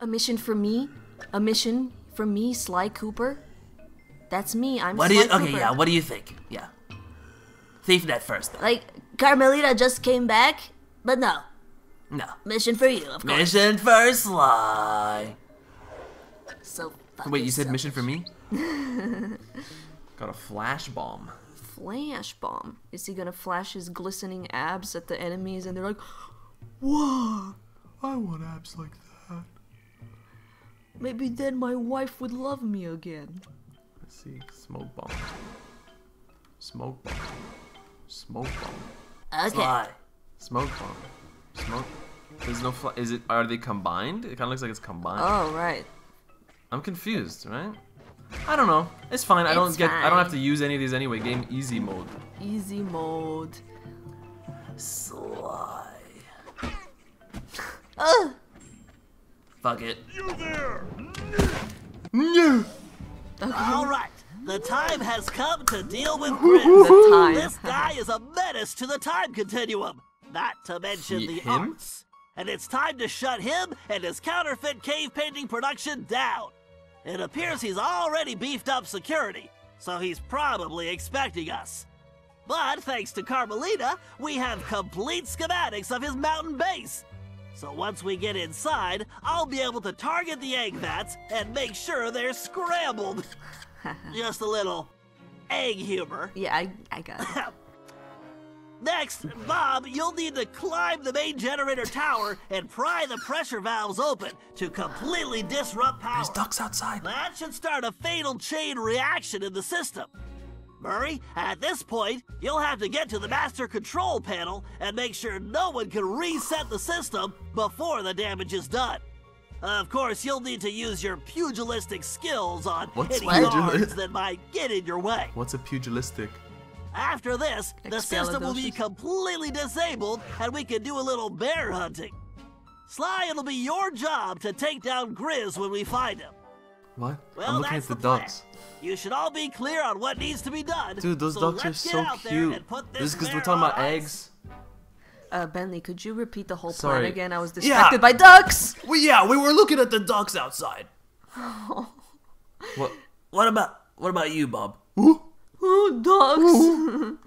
A mission for me? A mission for me, Sly Cooper? That's me, I'm Sly Cooper. Okay, yeah, what do you think? Yeah. ThiefNet first, though. Like, Carmelita just came back, but no. No. Mission for you, of course. Mission for Sly. So fucking Wait, you said mission for me? Got a flash bomb. Flash bomb? Is he gonna flash his glistening abs at the enemies and they're like, whoa, I want abs like that. Maybe then my wife would love me again. Let's see, smoke bomb. Smoke bomb. Smoke bomb. Okay. Fly. Smoke bomb. Smoke. There's no fly. Is it? Are they combined? It kind of looks like it's combined. Oh right. I'm confused, right? I don't know. It's fine. I don't have to use any of these anyway. Game easy mode. Easy mode. Sly. Oh. Fuck it. You there? No. Okay. All right. The time has come to deal with Grizz. This guy is a menace to the time continuum, not to mention the arts. And it's time to shut him and his counterfeit cave painting production down. It appears he's already beefed up security, so he's probably expecting us. But thanks to Carmelita, we have complete schematics of his mountain base. So once we get inside, I'll be able to target the egg vats and make sure they're scrambled. Just a little egg humor. Yeah, I got it. Next, Bob, you'll need to climb the main generator tower and pry the pressure valves open to completely disrupt power. There's ducks outside. That should start a fatal chain reaction in the system. Murray, at this point, you'll have to get to the master control panel and make sure no one can reset the system before the damage is done. Of course, you'll need to use your pugilistic skills on any guards that might get in your way. What's a pugilistic? After this, the system will be completely disabled and we can do a little bear hunting. Sly, it'll be your job to take down Grizz when we find him. What? Well, I'm looking at the ducks. You should all be clear on what needs to be done. Dude, those ducks are so cute. This is because we're talking about eggs. Bentley, could you repeat the whole plan again? I was distracted by ducks! We were looking at the ducks outside. What about you, Bob? Ooh. Ooh, ducks! Ooh.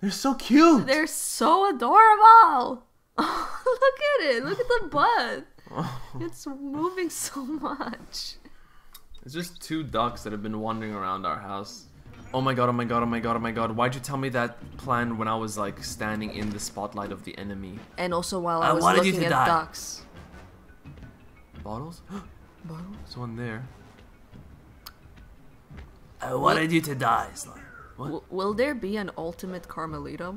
They're so cute! They're so adorable! Look at it! Look at the butt! It's moving so much. It's just two ducks that have been wandering around our house. Oh my god, oh my god, oh my god, oh my god. Why'd you tell me that plan when I was like standing in the spotlight of the enemy? And also while I was looking at ducks. Bottles? Bottles? There's one there. I wanted you to die, Sly. Will there be an ultimate Carmelita?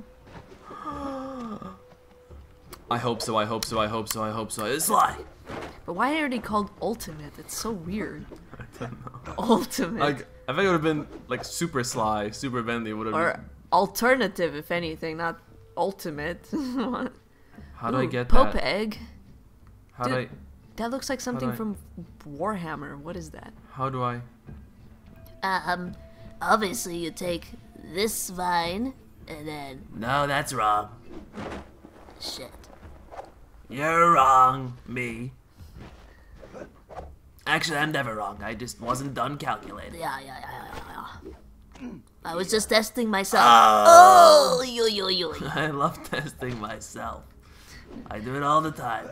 I hope so, I hope so, I hope so, I hope so. It's Sly! But why are they called ultimate? It's so weird. I don't know. Ultimate. I think it would have been like super Sly, super Bentley would have been. Alternative, if anything, not ultimate. How do I get that? Pope egg? How do I... That looks like something from Warhammer. What is that? How do I... Obviously you take this vine, and then... No, that's wrong. Shit. You're wrong, me. Actually, I'm never wrong. I just wasn't done calculating. Yeah. I was just testing myself. Oh! I love testing myself. I do it all the time.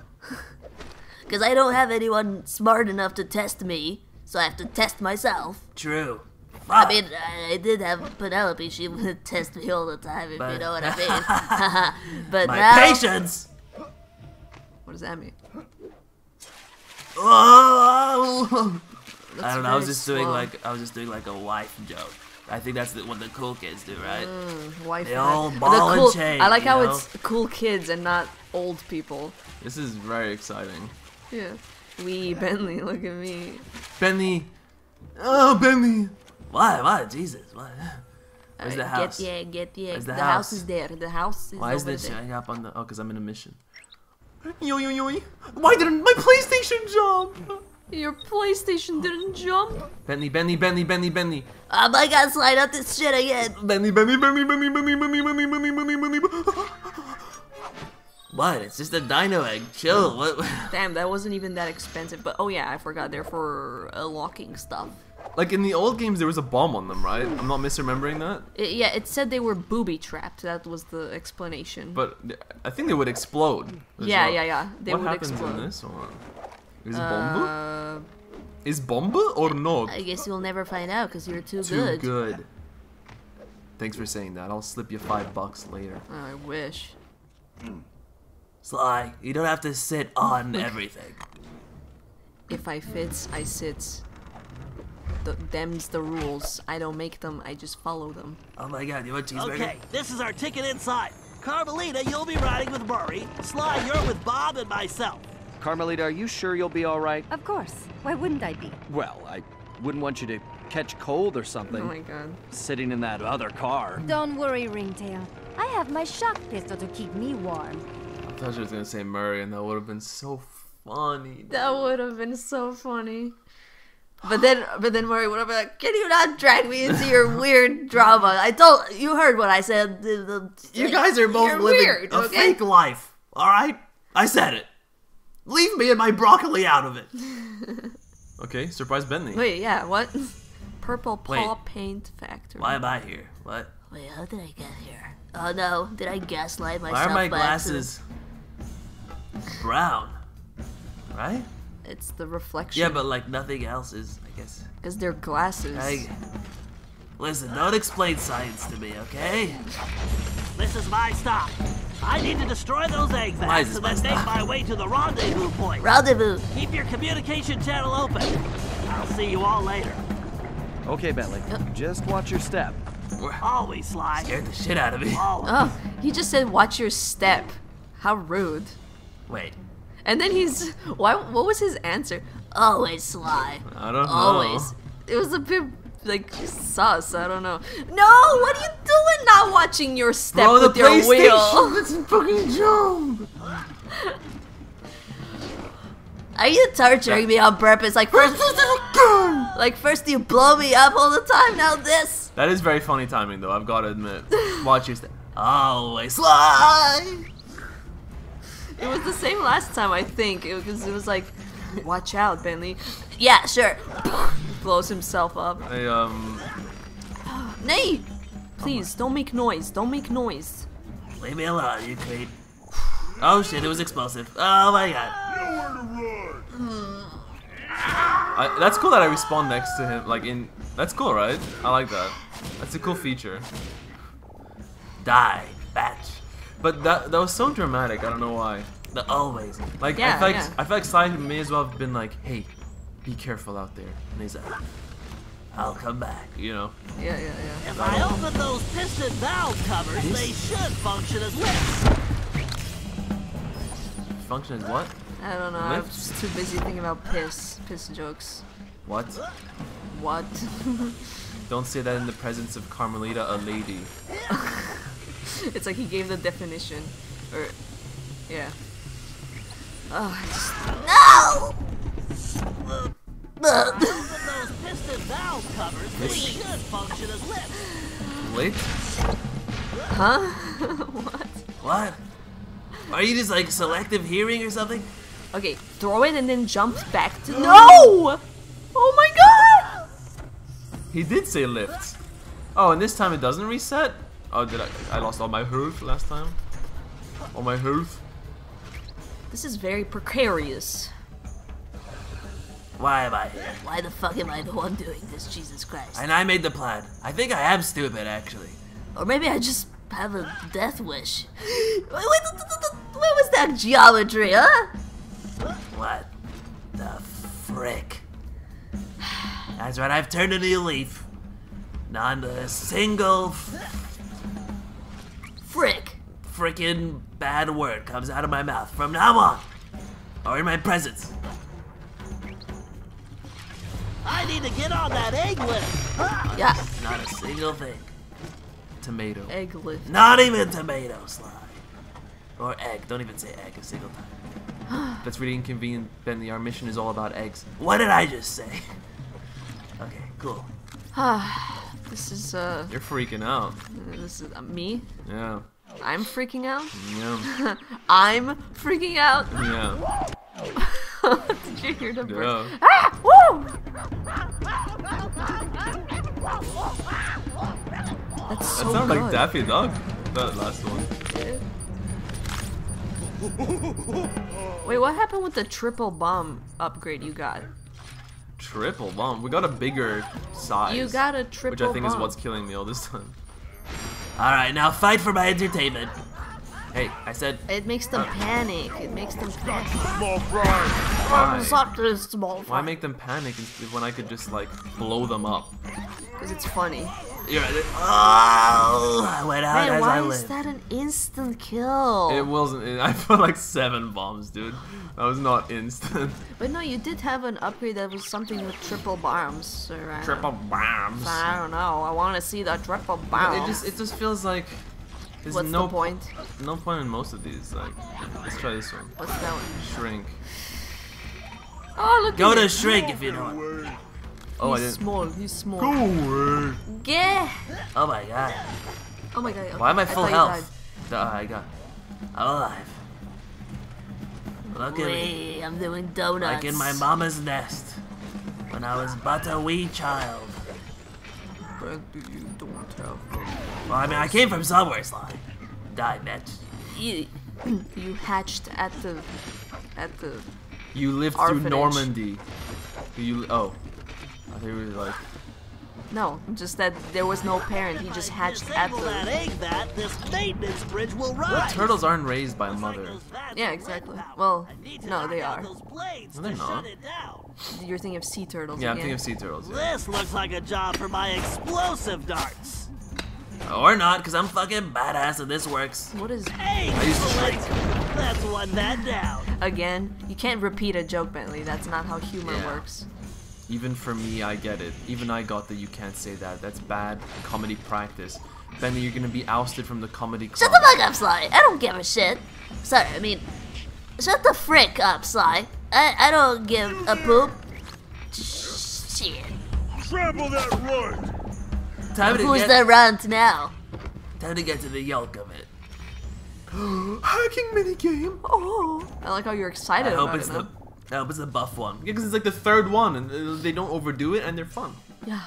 Because I don't have anyone smart enough to test me. So I have to test myself. True. Fuck. I mean, I did have Penelope. She would test me all the time, you know what I mean. But patience! What does that mean? Oh! I don't know. I was just doing like a wife joke. I think that's what the cool kids do, right? Wife. They all ball and chain. I like how it's cool kids and not old people. This is very exciting. Yeah. Bentley, look at me. Bentley. Oh, Bentley. Why? Jesus, why? Where's the house? Get the egg. Where's the house? Is there. The house is Why is this showing up on the... Oh, because I'm in a mission. Yo. Why didn't my PlayStation jump? Your PlayStation didn't jump? Bentley. Oh my god, slide up this shit again. Bentley. What? It's just a dino egg. Chill. What? Damn, that wasn't even that expensive. But oh yeah, I forgot they're for locking stuff. Like in the old games, there was a bomb on them, right? I'm not misremembering that. Yeah, it said they were booby trapped. That was the explanation. But I think they would explode. Yeah, well. Yeah. They what would happens explode. In this one? Is bomba? Is bomba or not? I guess you'll never find out because you're too good. Too good. Thanks for saying that. I'll slip you $5 later. Oh, I wish. Sly, you don't have to sit on everything. If I fits, I sits. Them's the rules. I don't make them, I just follow them. Oh my god, you want cheeseburger? Okay, this is our ticket inside. Carmelita, you'll be riding with Murray. Sly, you're with Bob and myself. Carmelita, are you sure you'll be alright? Of course. Why wouldn't I be? Well, I wouldn't want you to catch cold or something. Oh my god. Sitting in that other car. Don't worry, Ringtail. I have my shock pistol to keep me warm. I thought she was gonna say Murray, and that would have been so funny. That would have been so funny. But then Murray would have been like, can you not drag me into your weird drama? I told you heard what I said. You guys are both living weird, a fake life. All right, I said it. Leave me and my broccoli out of it. Okay, surprise Bentley. Wait, yeah, what? Purple paw paint factory. Why am I here? What? Wait, how did I get here? Oh no, did I gaslight myself? Why are my glasses brown? Right? It's the reflection. Yeah, but like nothing else is, I guess. Because they're glasses. Listen, don't explain science to me, okay? This is my stop. I need to destroy those eggs so that they make my way to the rendezvous point. Rendezvous. Keep your communication channel open. I'll see you all later. Okay, Bentley. Just watch your step. Always, Sly. Scared the shit out of me. Always. Oh, he just said watch your step. How rude. Wait. And then he's what was his answer? Always, Sly. I don't know. Always. It was a bit like sus. I don't know. No, what are you doing? Not watching your step with your wheel. That's a fucking jump. Are you torturing me on purpose? Like first you blow me up all the time. Now this. That is very funny timing, though. I've got to admit. Watch your step. Always, Sly. It was the same last time, I think. It was like, watch out, Bentley. Yeah, sure. Blows himself up. Hey, Nay! Please, don't make noise. Don't make noise. Leave me alone, you creep. Oh shit, it was explosive. Oh my god. Nowhere to run. That's cool that I respawn next to him. Like in. That's cool, right? I like that. That's a cool feature. Die, bitch. But that was so dramatic. I don't know why. The always. Like yeah, I feel like Sly may as well have been like, hey, be careful out there. And he's like, I'll come back. You know. Yeah. If I open those piston valve covers, they should function as lifts. Function as what? I don't know. I was just too busy thinking about piss jokes. What? Don't say that in the presence of Carmelita, a lady. It's like he gave the definition, or yeah. Oh, no! Those piston valve covers, they should function as lips. Wait. Huh? What? Are you just like selective hearing or something? Okay, throw it and then jump back to. No! Oh my god! He did say lift. Oh, and this time it doesn't reset. Oh, did I lost all my health last time? All my health? This is very precarious. Why am I here? Why the fuck am I the one doing this, Jesus Christ? And I made the plan. I think I am stupid, actually. Or maybe I just have a death wish. What was that geometry, huh? What the frick? That's right, I've turned a new leaf. Not a single... Frickin' bad word comes out of my mouth from now on, or in my presence. I need to get on that egg lift. Yeah. Not a single thing. Tomato. Egg lift. Not even tomato, Sly. Or egg. Don't even say egg a single time. That's really inconvenient, Bentley. Our mission is all about eggs. What did I just say? Okay, cool. This is You're freaking out. This is me? Yeah. I'm freaking out. Yeah. I'm freaking out. Yeah. Did you hear the bird? Yeah. Ah! Woo! That's so good. That sounds like Daffy Duck. That last one. Yeah. Wait, what happened with the triple bomb upgrade you got? Triple bomb? We got a bigger size. You got a triple bomb. Which I think is what's killing me all this time. Alright, now fight for my entertainment. Hey, I said... It makes them panic. It makes them panic. Small fry. Why make them panic when I could just, like, blow them up? Because it's funny. You're right. Oh, I went out as I live. Why is that an instant kill? It wasn't. I put like 7 bombs, dude. That was not instant. But no, you did have an upgrade that was something with triple bombs. So triple bombs. So I don't know. I want to see that triple bomb. It just feels like there's What's the point? No point in most of these. Like, let's try this one. What's that one? Shrink. Oh, look. Go to shrink if you don't. Know. Oh, he's small. He's small. Go away. Yeah. Oh my god. Oh my god. Okay. Why am I full health? Duh, I got. I'm alive. Look at me. I'm doing donuts. Like in my mama's nest when I was but a wee child. But you don't have. Well, I mean, I came from somewhere, Sly. Die, bitch. You hatched at the You lived orphanage. Through Normandy. You I think we like. No, just that there was no parent. He just hatched at the maintenance bridge will rise. Well, turtles aren't raised by a mother. Yeah, exactly. Well, no, they are. No, they're not. You're thinking of sea turtles. Yeah, I'm thinking of sea turtles. Yeah. This looks like a job for my explosive darts. Or not, because I'm fucking badass and this works. What is... Hey, I used to shrink. Let's run that down. Again, you can't repeat a joke, Bentley. That's not how humor works. Even for me, I get it. Even I got that you can't say that. That's bad comedy practice. Bentley, you're gonna be ousted from the comedy club. Shut the fuck up, Sly. I don't give a shit. Sorry, I mean... Shut the frick up, Sly. I don't give a poop. Shit. Trample that runt! Who's the runt now? Time to get to the yolk of it. Hacking minigame! Oh! I like how you're excited about it, man. I hope it's the buff one. Yeah, because it's like the 3rd one, and they don't overdo it, and they're fun. Yeah.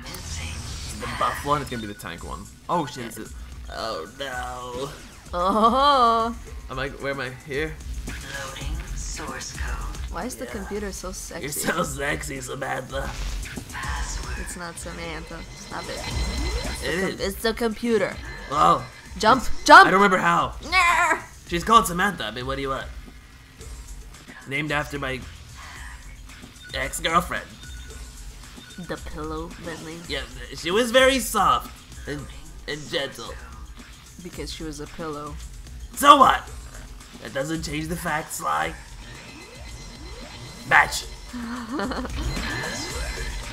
It's the buff one, it's gonna be the tank one. Oh shit, it's oh no. Oh. I'm like, where am I? Here? Loading source code. Why is the computer so sexy? You're so sexy, Samantha. Password. It's not Samantha. Stop it. It is. It's the computer. Oh. Jump, jump! I don't remember how. Nah. She's called Samantha, I mean, what do you want? Named after my ex-girlfriend. The pillow, Bentley. Yeah, she was very soft and gentle. Because she was a pillow. So what? That doesn't change the fact, Sly. Match.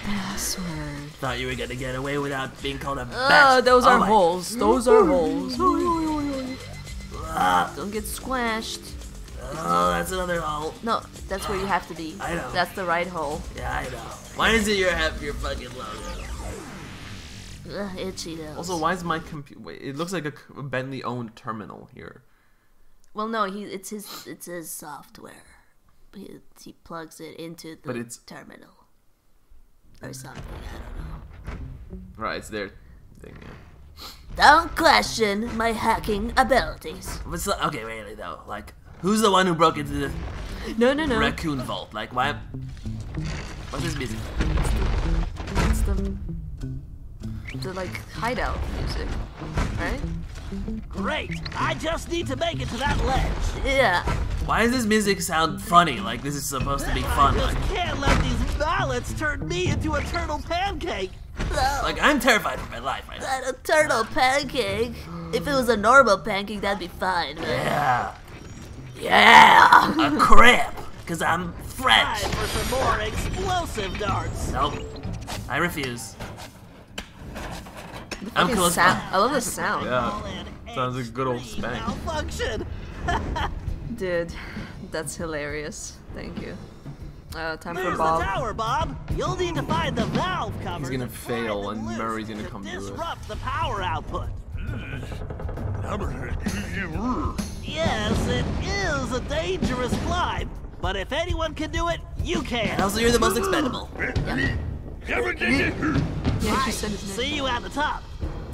Password. Thought you were gonna get away without being called a batch. Those are holes. Those are holes. Don't get squashed. Oh, that's another hole. No, that's where you have to be. I know. That's the right hole. Yeah, I know. Why is it your fucking logo? Ugh, itchy nose. Also, why is my computer? It looks like a Bentley-owned terminal here. Well, no, it's his software. He plugs it into the terminal or something. I don't know. Right, it's their thing. Yeah. Don't question my hacking abilities. But so, okay, really though, like. Who's the one who broke into the raccoon vault? Like, why? What's this music? It's the like hideout music, right? Great! I just need to make it to that ledge. Yeah. Why does this music sound funny? Like this is supposed to be fun. I just can't let these ballots turn me into a turtle pancake. No. Like, I'm terrified for my life right now. A turtle pancake? If it was a normal pancake, that'd be fine. Right? Yeah. Yeah, a crab, because I'm French. Time for some more explosive darts. Nope, I refuse. I'm cool as fuck. I love the sound. Yeah, sounds like a good old spank. Malfunction. Dude, that's hilarious. Thank you. Time for Bob. There's the tower, Bob. You'll need to find the valve cover. He's gonna fail, and Murray's gonna come to disrupt the power output. Yes, it is a dangerous climb, but if anyone can do it, you can. And also, you're the most expendable. Yeah. Right. See you at the top.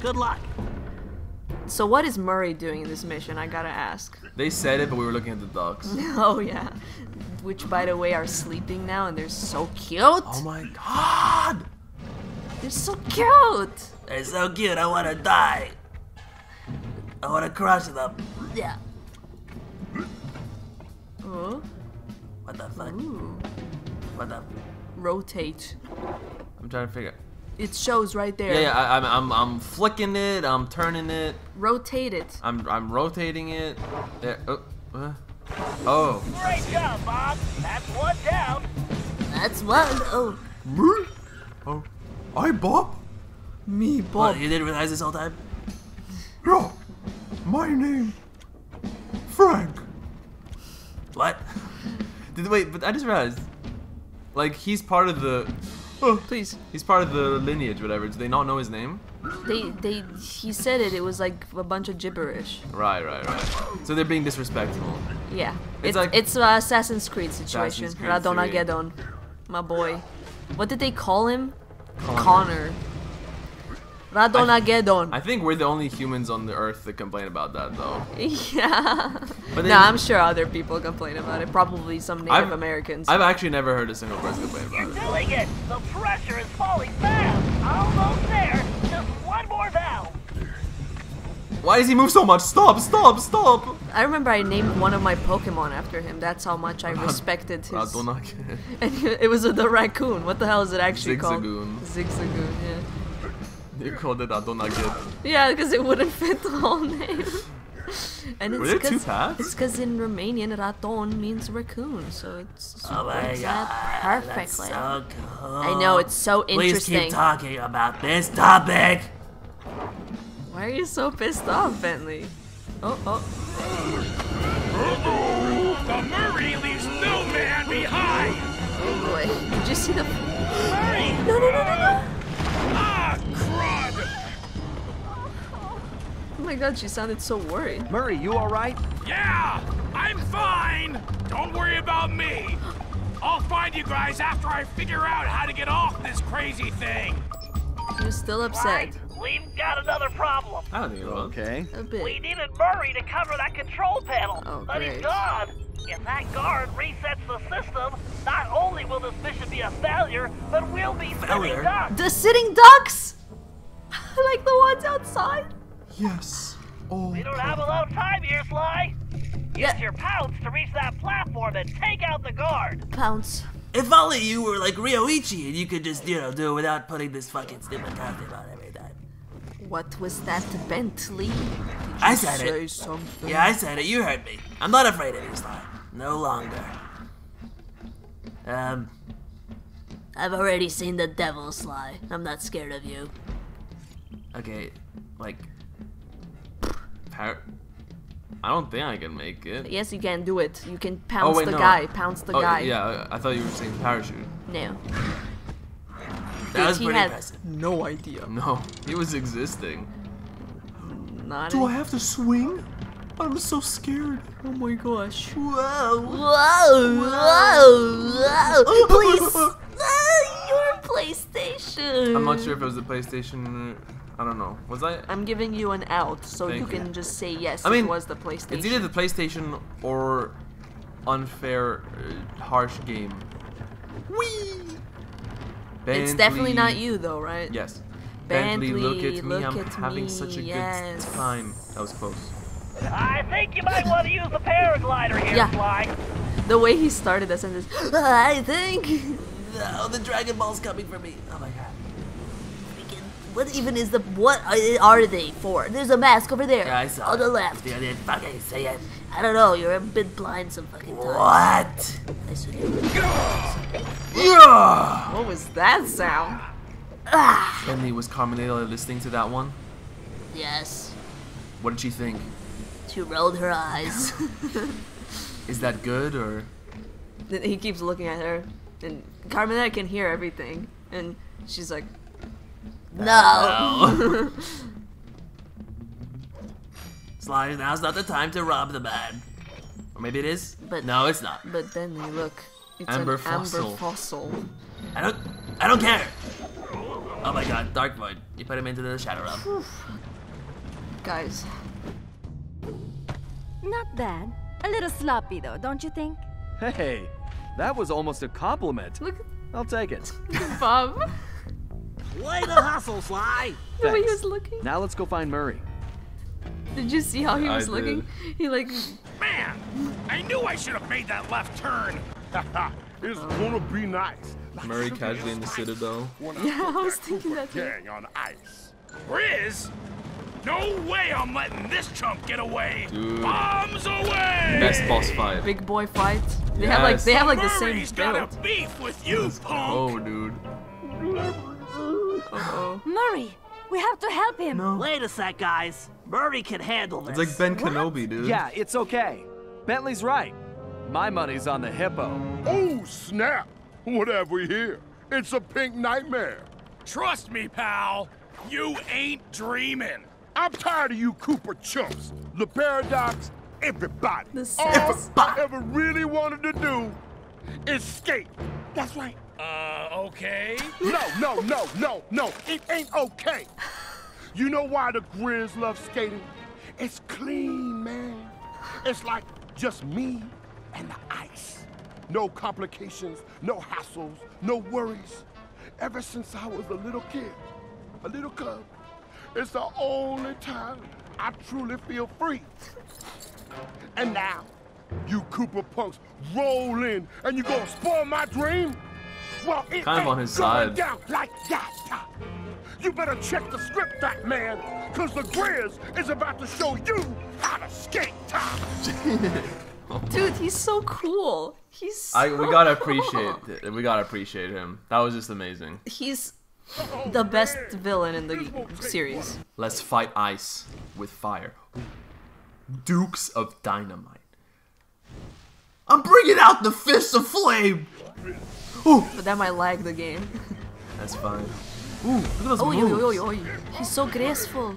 Good luck. So what is Murray doing in this mission? I gotta ask. They said it, but we were looking at the ducks. Oh yeah, which by the way are sleeping now, and they're so cute. Oh my god, they're so cute. They're so cute. I wanna die. I wanna crush them. Yeah. Oh. What the fuck? Ooh. What the? Rotate. I'm trying to figure. It shows right there. Yeah, yeah, I'm flicking it. I'm turning it. Rotate it. I'm rotating it. There. Oh. Oh. Great job, Bob. That's one down. That's one. Oh. Me? Oh. I Bob. Me Bob. What, you didn't realize this all time? No. My name. Frank. What? Wait, but I just realized. Like he's part of the. Oh, please. He's part of the lineage, whatever. Do they not know his name? He said it. It was like a bunch of gibberish. Right, right, right. So they're being disrespectful. Yeah. It's like it's an Assassin's Creed situation. Ratonhnhaké:ton, my boy. What did they call him? Connor. Ratonhnhaké:ton. I think we're the only humans on the earth that complain about that, though. Yeah. But no, I'm sure other people complain about it. Probably some Native Americans. I've actually never heard a single person complain about it. You're doing it! The pressure is falling fast! Almost there! Just one more valve! Why does he move so much? Stop! Stop! Stop! I remember I named one of my Pokemon after him. That's how much I respected his... Ratonhnhaké. And it was the raccoon. What the hell is it actually called? Zigzagoon. Zigzagoon, yeah. You called it Ratonhnhaké:ton. Yeah, because it wouldn't fit the whole name. And it's because in Romanian, raton means raccoon, so it's oh my God, perfectly. That's so cool. I know, it's so interesting. Please keep talking about this topic. Why are you so pissed off, Bentley? Oh, oh. The Murray leaves no man behind. Oh boy, did you see the? Murray! No, no, no, no, no. Oh my god, she sounded so worried. Murray, you alright? Yeah, I'm fine! Don't worry about me! I'll find you guys after I figure out how to get off this crazy thing! You're still upset. Right. We've got another problem. I don't think you're okay. A bit. We needed Murray to cover that control panel, but he's gone! If that guard resets the system, not only will this mission be a failure, but we'll be sitting ducks! The sitting ducks?! Like the ones outside? Yes. Oh. We don't have a lot of time here, Sly. Use your pounce to reach that platform and take out the guard. Pounce. If only you were like Ryoichi and you could just, you know, do it without putting this fucking stupid content on every time. What was that, Bentley? Did I said it. Something? Yeah, I said it. You heard me. I'm not afraid of you, Sly. No longer. I've already seen the devil, Sly. I'm not scared of you. Okay, like... I don't think I can make it. Yes, you can do it. You can pounce the guy. Yeah, I thought you were saying parachute. No. That was pretty impressive. No idea. No, he was existing. Not do I have to swing? I'm so scared. Oh my gosh. Whoa. Whoa. Whoa. Whoa. Please. Your PlayStation. I'm not sure if it was the PlayStation. I don't know. Was I? I'm giving you an out, so you can just say yes. I mean, it was the PlayStation. It's either the PlayStation or unfair, harsh game. Whee! Bentley. It's definitely not you, though, right? Yes. Bentley, look at me. I'm having such a good time. That was close. I think you might want to use the paraglider here, Fly. The way he started that sentence. I think. Oh, the Dragon Ball's coming for me. Oh my god. What even is the... What are they for? There's a mask over there. Yeah, I saw on the left. Yeah, they fucking say it. I don't know. You're a bit blind some fucking time. What? I should have... Yeah. What was that sound? Bentley, was Carmelita listening to that one? Yes. What did she think? She rolled her eyes. Is that good or... He keeps looking at her. And Carmelita can hear everything, and she's like, "No." Sly, now's not the time to rob the man. Or maybe it is? But no, it's not. But then you look. It's amber fossil. Amber fossil. I don't care. Oh my god, Dark Void. You put him into the Shadow Realm. Oof. Guys. Not bad. A little sloppy though, don't you think? Hey, that was almost a compliment. Look, I'll take it. Bob. Way to hustle, Sly. The way he was looking. Now let's go find Murray. Did you see how he was looking? He like, man, I knew I should have made that left turn. It's gonna be nice. Murray casually in the Citadel. Yeah, I was thinking that too. On ice. Grizz? No way I'm letting this chump get away. Dude. Bombs away! Best boss fight. Big boy fight. They yes. have like the same build. Murray's got a beef with you, punk. Oh, dude. Uh-oh. Murray, we have to help him. No. Wait a sec, guys. Murray can handle this. It's like Ben Kenobi, dude. Yeah, it's okay. Bentley's right. My money's on the hippo. Oh, snap. What have we here? It's a pink nightmare. Trust me, pal. You ain't dreaming. I'm tired of you Cooper chumps. Le Paradox, everybody. All I ever really wanted to do is skate. That's right. Okay. No. It ain't okay. You know why the Grizz love skating? It's clean, man. It's like just me and the ice. No complications, no hassles, no worries. Ever since I was a little kid, a little cub, it's the only time I truly feel free. And now, you Cooper punks roll in and you gonna spoil my dream? Well, it kind of on his side. Down like that. You better check the script, that man, because the Grizz is about to show you how to skate. Dude, he's so cool. He's so we gotta appreciate it. We gotta appreciate him. That was just amazing. He's the best villain in the series. Let's fight ice with fire. Dukes of Dynamite. I'm bringing out the Fists of Flame. Ooh. But that might lag the game. That's fine. Ooh, look at those moves. He's so graceful.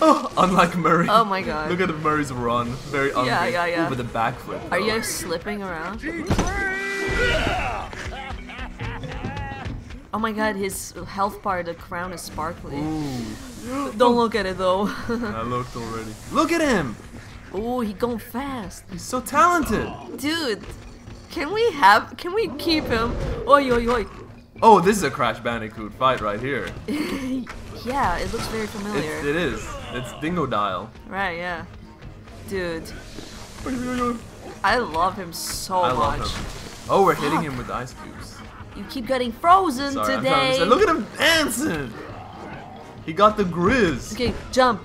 Oh, unlike Murray. Oh my god. Look at Murray's run. Very ungraceful. Yeah. Ooh, with the backflip. Are you slipping around? Oh my god, his health bar, the crown is sparkly. Ooh. Don't look at it though. I looked already. Look at him! Oh, he's going fast. He's so talented. Dude, can we keep him? Oi. Oh, this is a Crash Bandicoot fight right here. Yeah, it looks very familiar. It is. It's Dingodile. Right, yeah. Dude. I love him so much. Oh, we're hitting him with ice cubes. You keep getting frozen today. Look at him dancing. He got the Grizz. Okay, jump,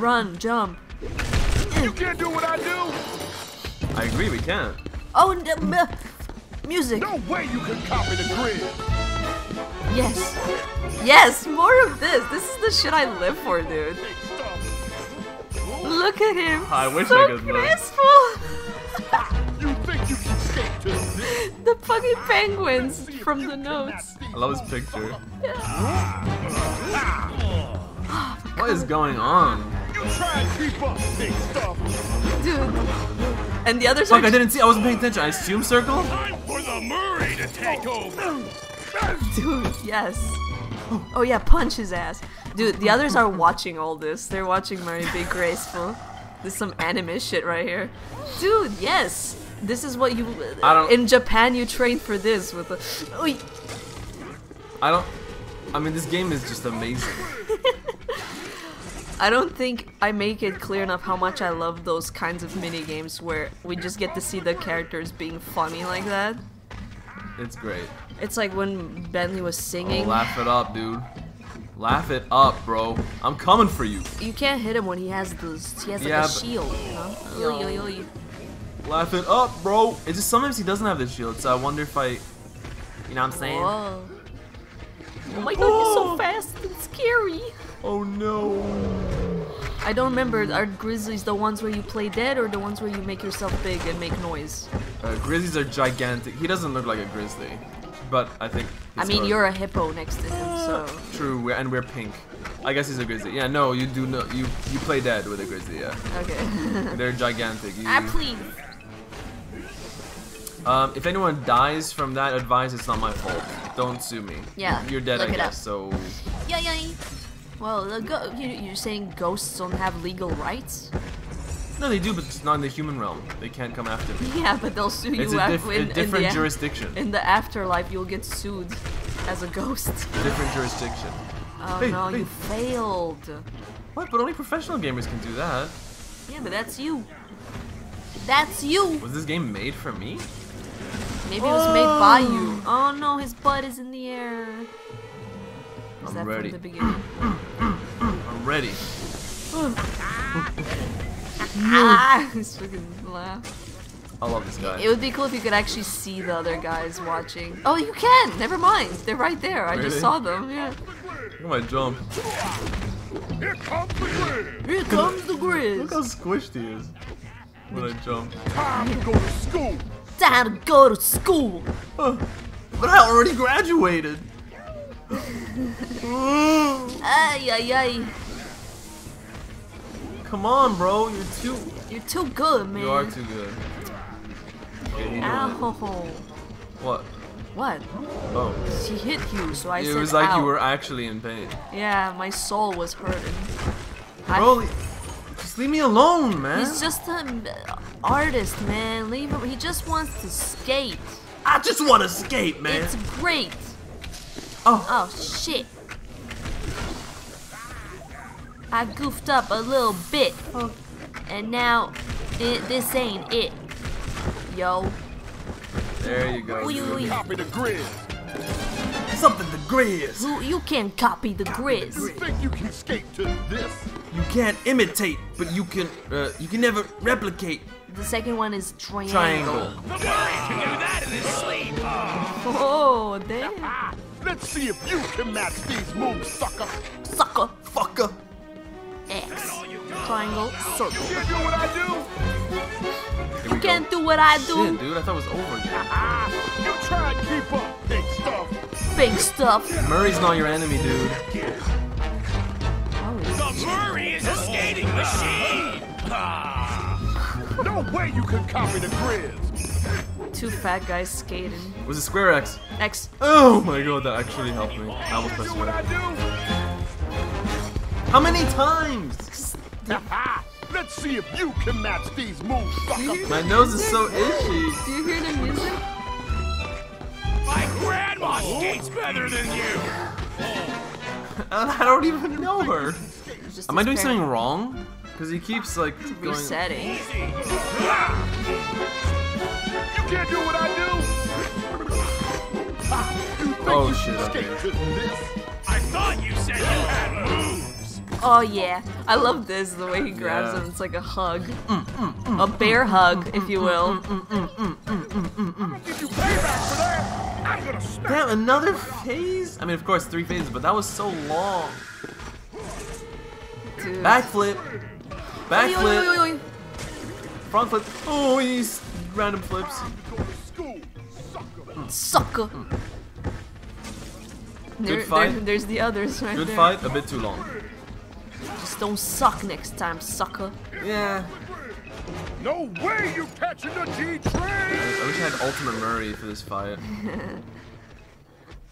run, jump. You can't do what I do. I agree, we can't. Oh, music. No way you can copy the Grizz. Yes, more of this. This is the shit I live for, dude. Look at him. I wish I could look. You think you can skate to this? The fucking penguins from the notes. I love his picture. Yeah. What is going on? You try and keep up, big stuff. Dude. And the other side. Fuck, I didn't see. I wasn't paying attention. I assume circle. Time for the Murray to take over. Dude, yes. Oh yeah, punch his ass. Dude, the others are watching all this. They're watching Murray be graceful. This is some anime shit right here. Dude, yes! This is what you... in Japan, you train for this with a... I mean, this game is just amazing. I don't think I make it clear enough how much I love those kinds of mini-games where we just get to see the characters being funny like that. It's great. It's like when Bentley was singing. Oh, laugh it up, dude. Laugh it up, bro. I'm coming for you. You can't hit him when he has those. He has like a shield, you know? Laugh it up, bro. It's just sometimes he doesn't have the shield, so I wonder if I... You know what I'm saying? Whoa. Oh my god, he's so fast and scary. Oh no. I don't remember. Are Grizzlies the ones where you play dead or the ones where you make yourself big and make noise? Grizzlies are gigantic. He doesn't look like a Grizzly. but I think... I mean, you're a hippo next to him, so... True, and we're pink. I guess he's a grizzly. Yeah, no, you do know... You play dead with a grizzly, yeah. Okay. They're gigantic. Please. If anyone dies from that advice, it's not my fault. Don't sue me. Yeah, you're dead, I guess, so... Yay! Well, you're saying ghosts don't have legal rights? No, they do, but it's not in the human realm. They can't come after me. Yeah, but they'll sue you. It's a different jurisdiction. In the afterlife, you'll get sued as a ghost. Different jurisdiction. Oh, no, you failed. What? But only professional gamers can do that. Yeah, but that's you. That's you! Was this game made for me? Maybe it was made by you. Oh, no, his butt is in the air. I'm ready. From the beginning? I'm ready. He's freaking laugh. I love this guy. It would be cool if you could actually see the other guys watching. Oh, you can! Never mind. They're right there. Really? I just saw them. Yeah. Look at my jump. Here comes the Grizz! Here comes the Grizz! Look how squished he is when I jump. Time to go to school! Time to go to school! But I already graduated! Ay, ay, ay. Come on, bro, you're too good, man. You are too good. Okay, ow. What? What? Oh. She hit you, so I said, it was like you were actually in pain. Yeah, my soul was hurting. Bro, just leave me alone, man. He's just an artist, man. Leave him. He just wants to skate. I just want to skate, man. It's great. Oh shit. I goofed up a little bit. And now this ain't it. Yo. There you go. You copy the Grizz. Something the Grizz. You can't copy the Grizz. You think you can skate to this? You can't imitate, but you can never replicate. The second one is triangle. Nobody can do that in his sleep. Oh, damn. Let's see if you can match these moves, sucker. Sucker, fucker. X. Triangle, circle. You can't do what I do. You can't do what I do. Shit, dude, I thought it was over again. You try and keep up, big stuff. Big stuff. Murray's not your enemy, dude. The Murray is a skating machine. No way you can copy the Grizz. Two fat guys skating. Was it square X? X. Oh my god, that actually helped me. I almost pressed square. How many times? Let's see if you can match these moves. My nose is so itchy. Do you hear the music? My grandma skates better than you. I don't even know her. Am I doing something wrong? Because he keeps like resetting. You can't do what I do. Oh shit! I thought you said you had moves. Oh yeah, I love this. The way he grabs him, it's like a hug, a bear hug, if you will. Damn, another phase. I mean, of course, 3 phases, but that was so long. Dude. Backflip, backflip, front flip. Oh, he's random flips. Sucker. Good fight. There's the others right there. Good fight, a bit too long. Just don't suck next time, sucker. Yeah. No way you catching the G train! I wish I had Ultimate Murray for this fight.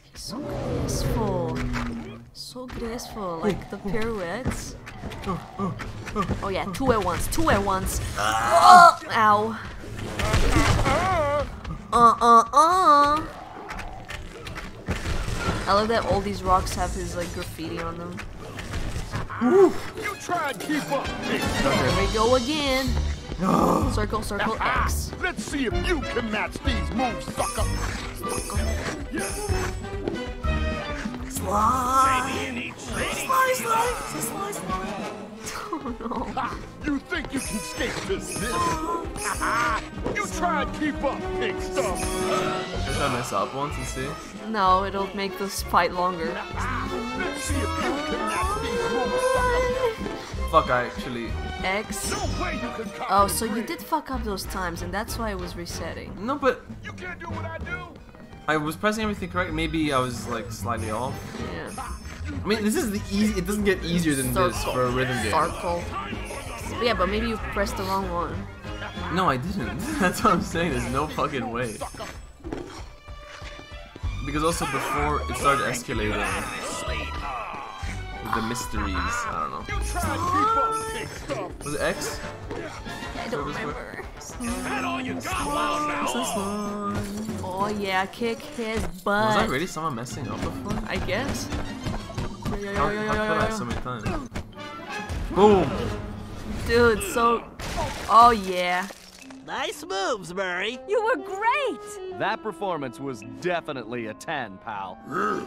He's so graceful. So graceful, like the pirouettes. Oh yeah, 2 at once, 2 at once. Oh, ow. I love that all these rocks have his like graffiti on them. You try and keep up. There we go again. Circle, circle, X. Let's see if you can match these moves, sucker. Sly. Oh no. You think you can skate this? You try and keep up, big stuff. Should I mess up once and see? No, it'll make this fight longer. Let's see if you can Fuck, I actually... X. Oh, so you did fuck up those times, and that's why it was resetting. No, but... You can't do what I do. I was pressing everything correct. Maybe I was like slightly off. Yeah. I mean, this is the easy. It doesn't get easier than this for a rhythm game. Circle. Yeah, but maybe you pressed the wrong one. No, I didn't. That's what I'm saying. There's no fucking way. Because also before it started escalating with the mysteries. I don't know. Was it X? I don't remember. Oh yeah, kick his butt. Was I really someone messing up before? I guess. How could I so many times? Boom! Dude, so... Oh yeah. Nice moves, Murray. You were great! That performance was definitely a 10, pal. Murray!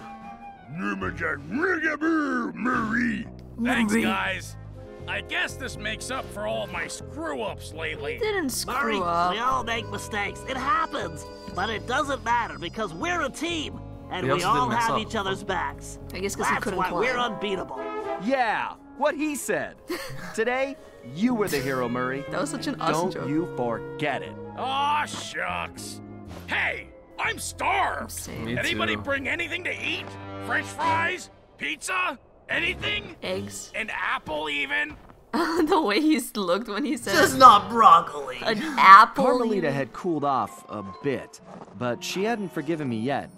Thanks, guys. I guess this makes up for all my screw-ups lately. Didn't screw up. We all make mistakes. It happens. But it doesn't matter because we're a team. And we all have each other's backs. I guess because he couldn't climb. That's why we're unbeatable. Yeah, what he said. Today, you were the hero, Murray. That was such an awesome joke. Don't you forget it. Aw, shucks. Hey, I'm starved. Anybody bring anything to eat? French fries? Pizza? Anything? Eggs. An apple, even? The way he looked when he said... Just not broccoli. An apple? Carmelita had cooled off a bit, but she hadn't forgiven me yet.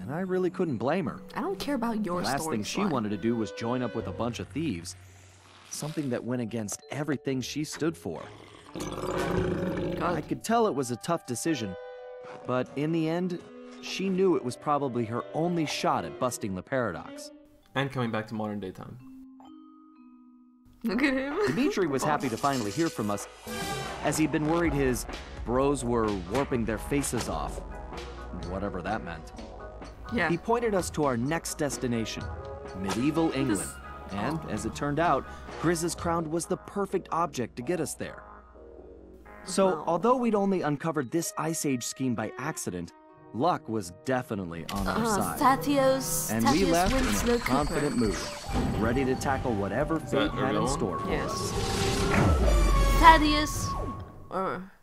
And I really couldn't blame her. I don't care about your story. The last thing she wanted to do was join up with a bunch of thieves. Something that went against everything she stood for. I could tell it was a tough decision, but in the end, she knew it was probably her only shot at busting the paradox. And coming back to modern day time. Look at him. Dmitri was happy to finally hear from us, as he'd been worried his bros were warping their faces off, whatever that meant. Yeah. He pointed us to our next destination, medieval England, and as it turned out, Grizz's crown was the perfect object to get us there. So, although we'd only uncovered this Ice Age scheme by accident, luck was definitely on our side. And we left in a confident mood, ready to tackle whatever fate had in store for us.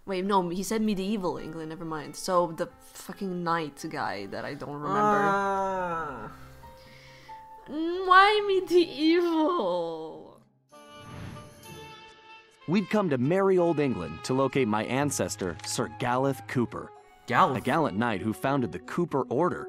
Wait, no, he said medieval England, never mind. So the fucking knight guy that I don't remember. Why medieval? We'd come to merry old England to locate my ancestor, Sir Galleth Cooper. A gallant knight who founded the Cooper Order.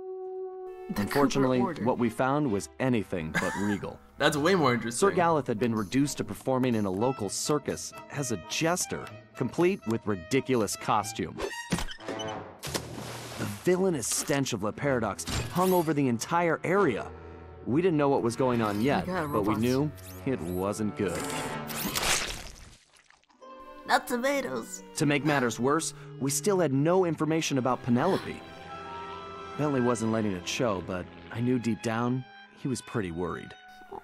Unfortunately, what we found was anything but regal. That's way more interesting. Sir Galleth had been reduced to performing in a local circus as a jester, complete with ridiculous costume. The villainous stench of Le Paradox hung over the entire area. We didn't know what was going on yet, but we knew it wasn't good. Not tomatoes. To make matters worse, we still had no information about Penelope. Bentley wasn't letting it show, but I knew deep down he was pretty worried. Oh,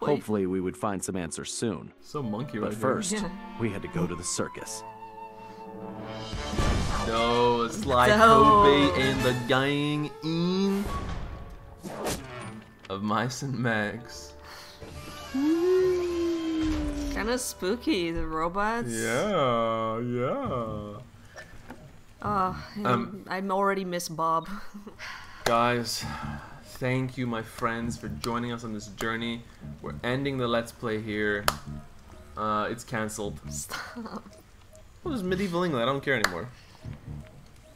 hopefully we would find some answers soon. But first, we had to go to the circus. No, Sly Cooper and the gang in of mice and mags. Kinda spooky, the robots. Yeah, yeah. I'm already miss Bob. Guys, thank you, my friends, for joining us on this journey. We're ending the Let's Play here. It's cancelled. Stop. Well, it's medieval England. I don't care anymore.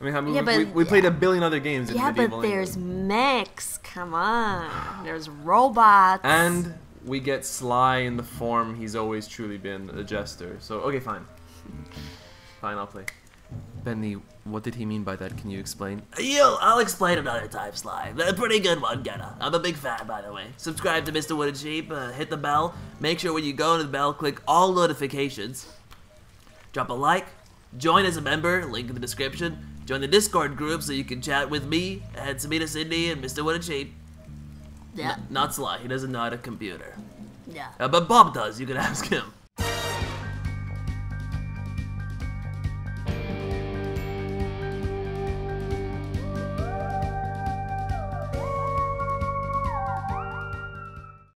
I mean, we played a billion other games in medieval England. Yeah, but there's mechs. Come on. There's robots. And we get Sly in the form he's always truly been, a jester. So, okay, fine. Fine, I'll play. Bentley, what did he mean by that? Can you explain? Yo, I'll explain another time, Sly. A pretty good one, Gunna. I'm a big fan, by the way. Subscribe to Mr. Wooden Sheep, hit the bell. Make sure when you go to the bell, click all notifications. Drop a like. Join as a member, link in the description. Join the Discord group so you can chat with me, and Simina-Cindy, and Mr. Wooden Sheep. Yeah. Not Sly. He doesn't know how to computer. Yeah. But Bob does. You can ask him.